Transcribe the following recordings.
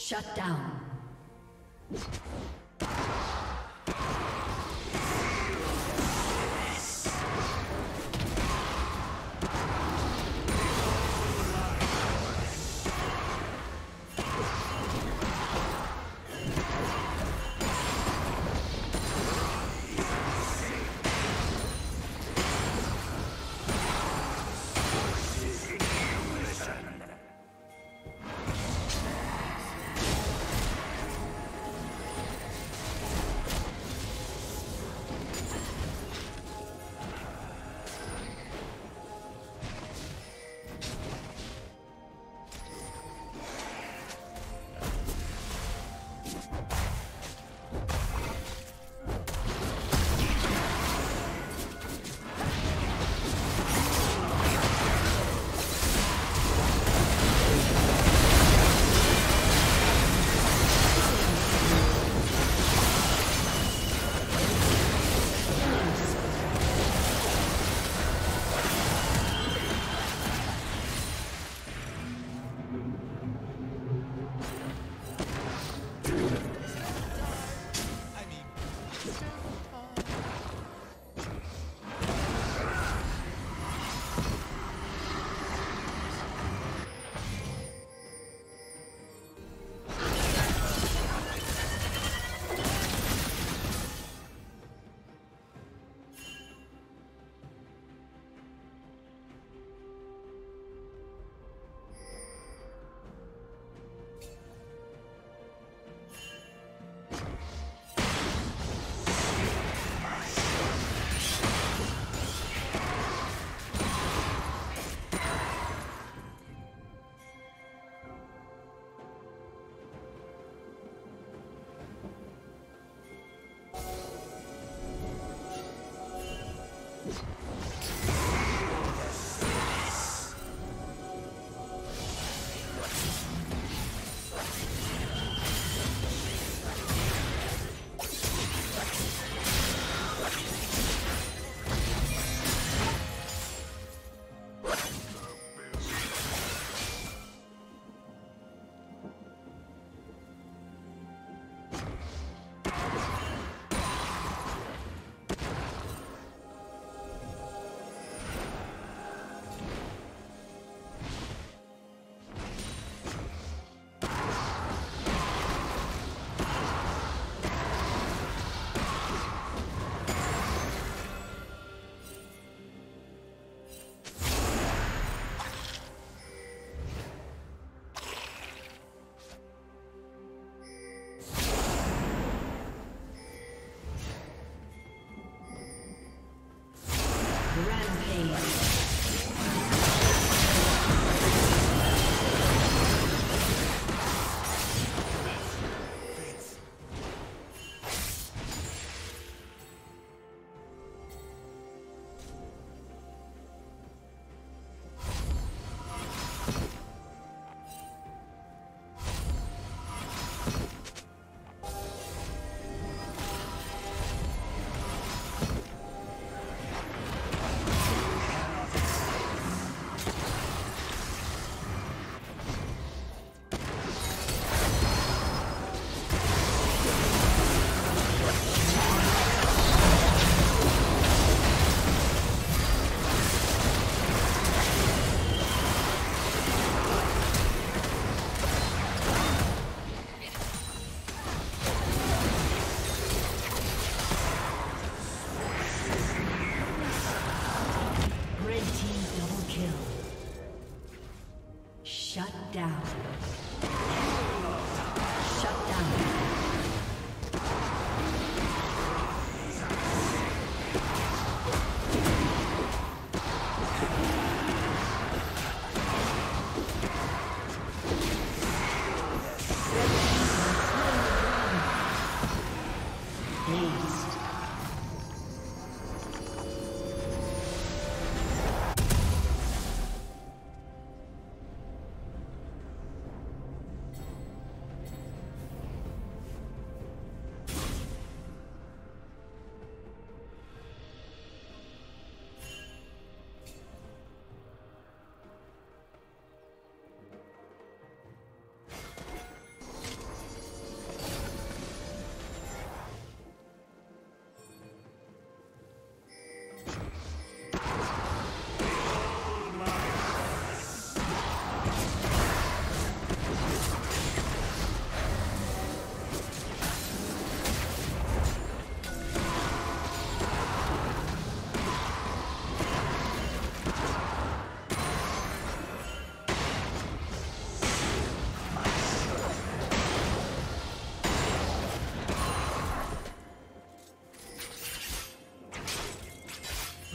Shut down.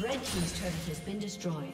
Red team's turret has been destroyed.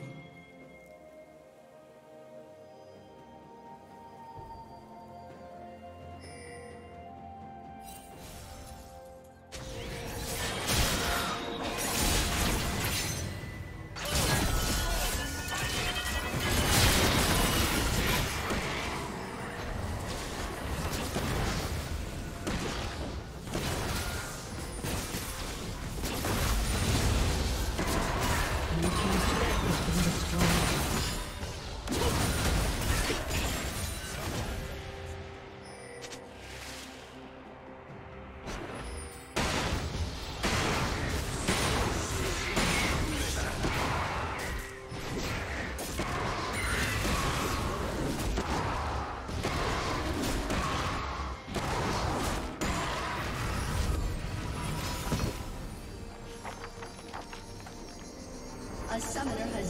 A summoner has